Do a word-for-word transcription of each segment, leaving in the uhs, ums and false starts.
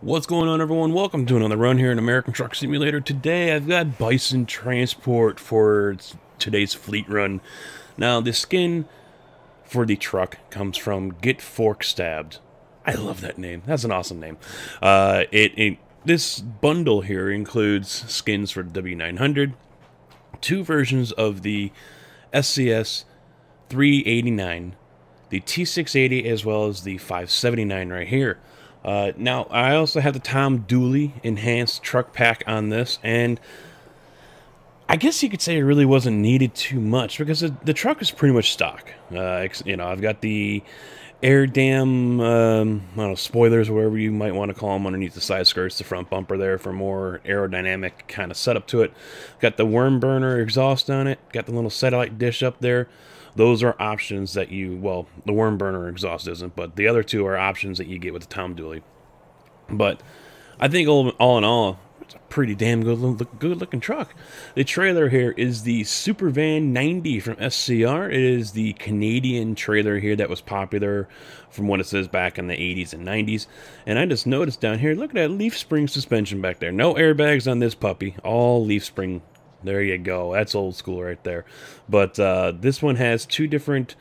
What's going on, everyone? Welcome to another run here in American Truck Simulator. Today I've got Bison Transport for today's fleet run. Now the skin for the truck comes from Get Fork Stabbed. I love that name. That's an awesome name. Uh, it, it this bundle here includes skins for W nine hundred, two versions of the S C S three eighty-nine, the T six eighty, as well as the five seventy-nine right here. Uh, now, I also have the Tom Dooley enhanced truck pack on this, and I guess you could say it really wasn't needed too much because the, the truck is pretty much stock. Uh, you know, I've got the air dam, um, I don't know, spoilers, whatever you might want to call them, underneath the side skirts, the front bumper there for more aerodynamic kind of setup to it. Got the worm burner exhaust on it, got the little satellite dish up there. Those are options that you, well, the worm burner exhaust isn't, but the other two are options that you get with the Tom Dooley. But I think all, all in all, it's a pretty damn good, look, good looking truck. The trailer here is the Supervan ninety from S C R. It is the Canadian trailer here that was popular from what it says back in the eighties and nineties. And I just noticed down here, look at that leaf spring suspension back there. No airbags on this puppy, all leaf spring. There you go. That's old school right there. But uh, this one has two different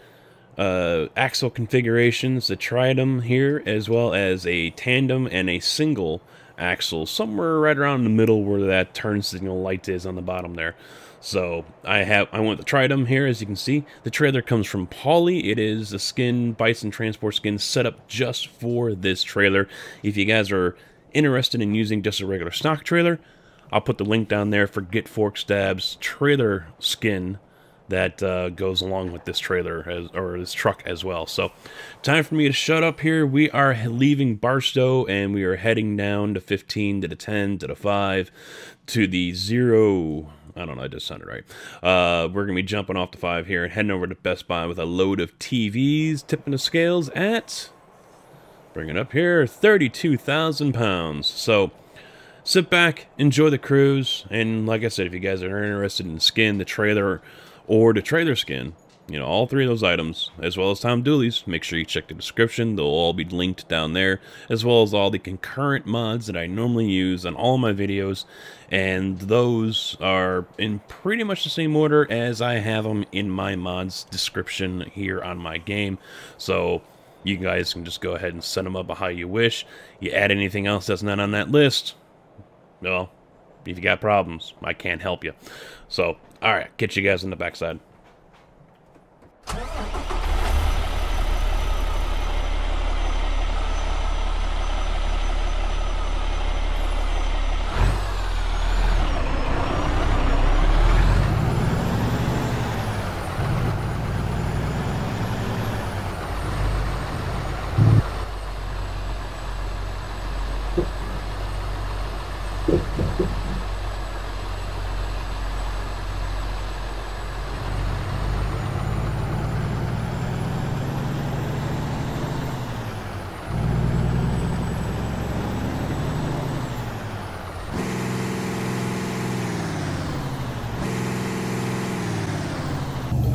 uh, axle configurations, the tridem here, as well as a tandem and a single axle, somewhere right around the middle where that turn signal light is on the bottom there. So I have I want the tridem here, as you can see. The trailer comes from Pauly. It is a skin, Bison Transport skin, set up just for this trailer. If you guys are interested in using just a regular stock trailer, I'll put the link down there for Get Fork Stab's trailer skin that uh, goes along with this trailer as, or this truck as well. So, time for me to shut up here. We are leaving Barstow and we are heading down to fifteen, to the ten, to the five, to the zero. I don't know, I just sounded right. Uh, we're going to be jumping off the five here and heading over to Best Buy with a load of T Vs, tipping the scales at, bring it up here, thirty-two thousand pounds. So, sit back, enjoy the cruise, and like I said, if you guys are interested in skin, the trailer, or the trailer skin, you know, all three of those items, as well as Tom Dooley's, make sure you check the description. They'll all be linked down there, as well as all the concurrent mods that I normally use on all my videos, and those are in pretty much the same order as I have them in my mods description here on my game. So you guys can just go ahead and set them up how you wish. You add anything else that's not on that list, well, if you got problems, I can't help you. So, alright, catch you guys on the backside.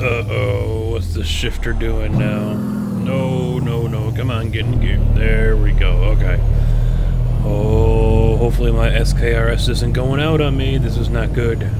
Uh-oh, what's the shifter doing now? No, no, no, come on, get in gear. There we go, okay. Oh, hopefully my S K R S isn't going out on me. This is not good.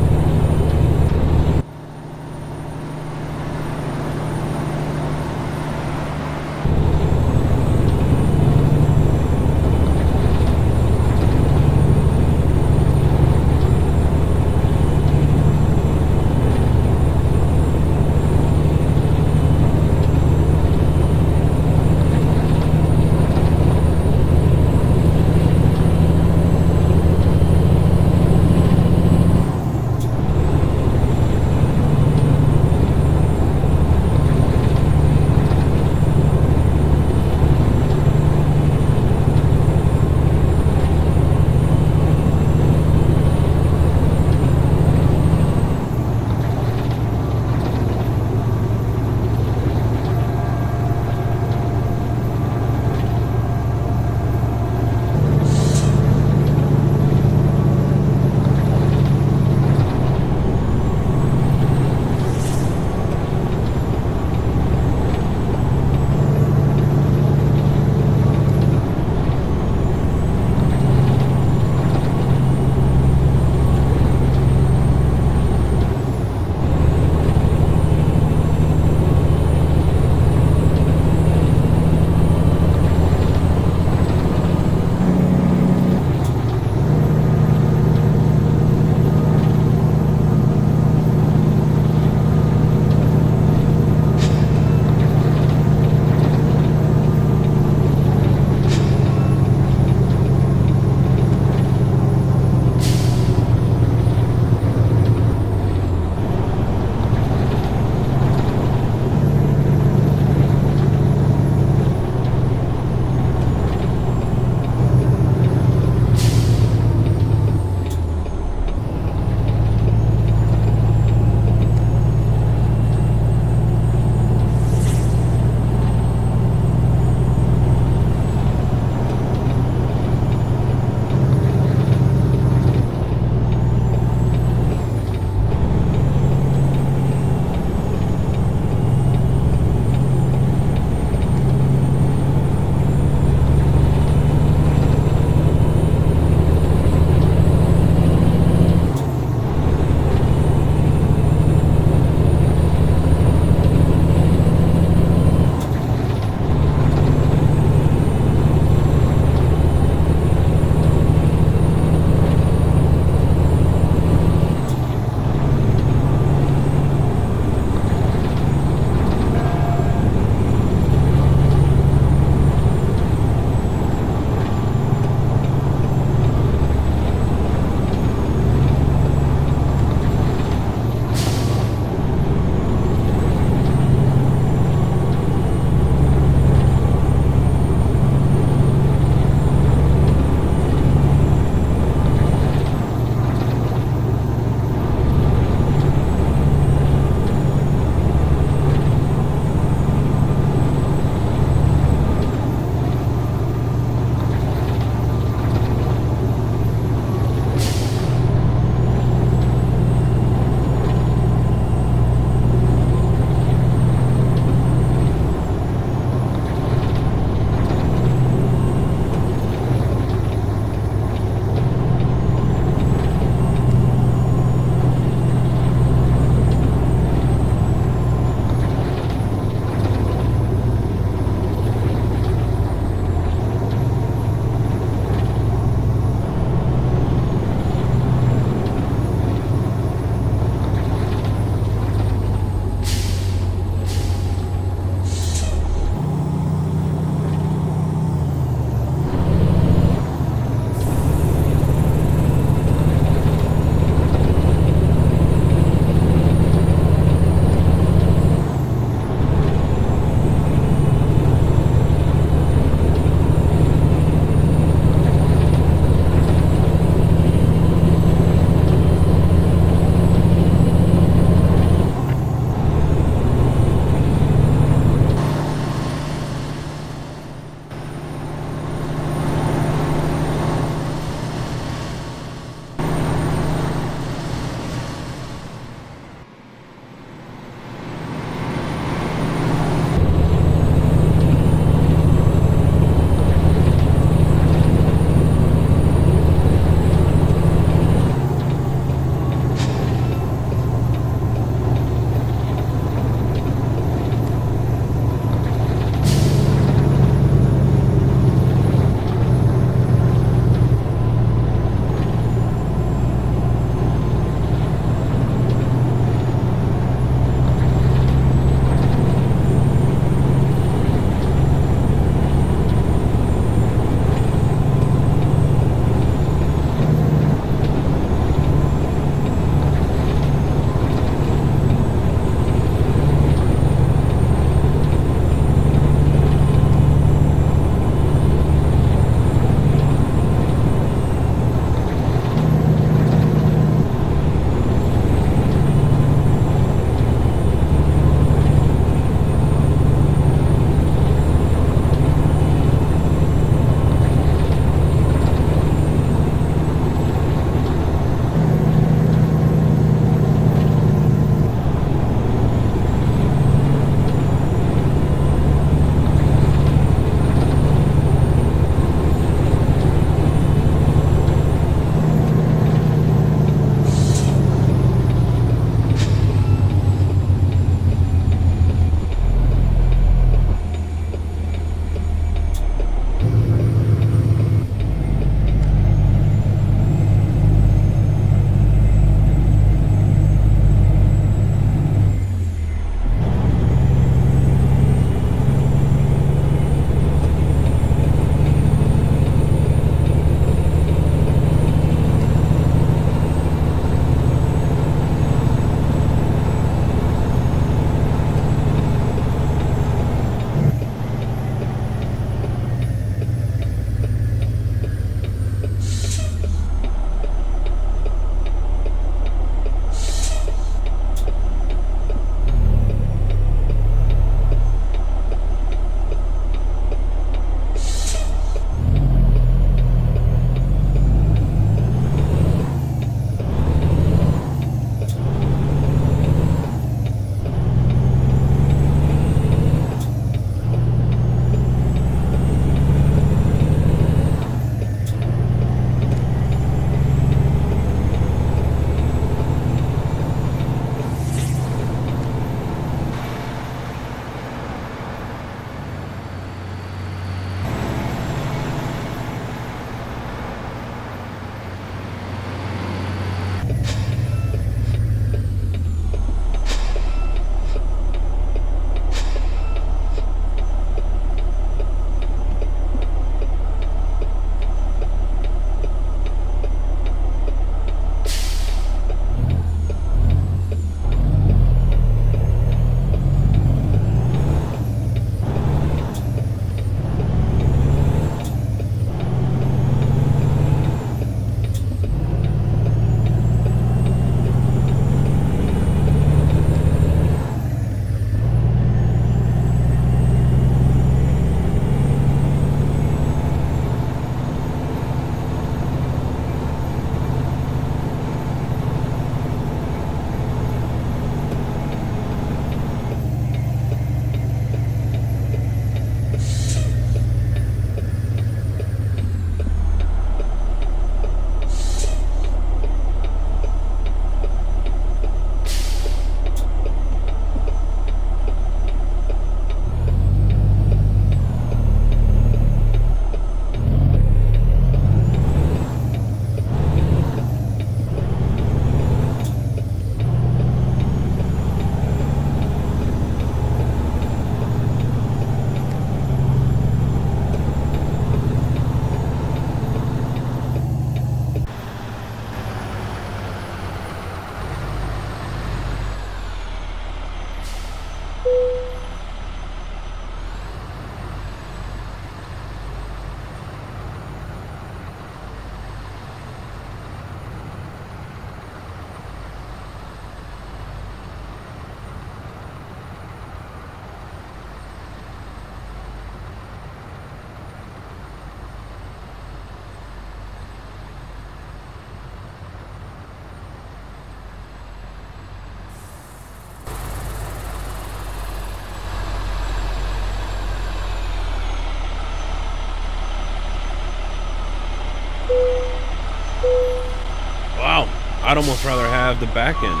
I'd almost rather have the back end.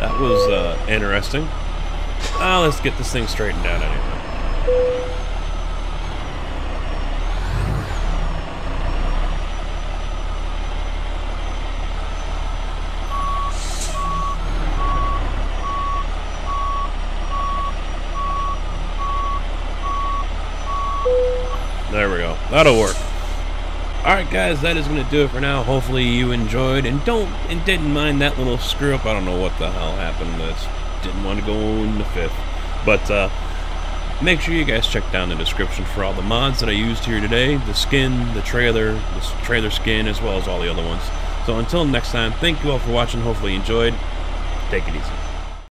That was uh, interesting. Ah, let's get this thing straightened out anyway. There we go. That'll work. Alright guys, that is going to do it for now. Hopefully you enjoyed and don't and didn't mind that little screw up. I don't know what the hell happened. I didn't want to go in the fifth. But uh, make sure you guys check down the description for all the mods that I used here today. The skin, the trailer, the trailer skin, as well as all the other ones. So until next time, thank you all for watching. Hopefully you enjoyed. Take it easy.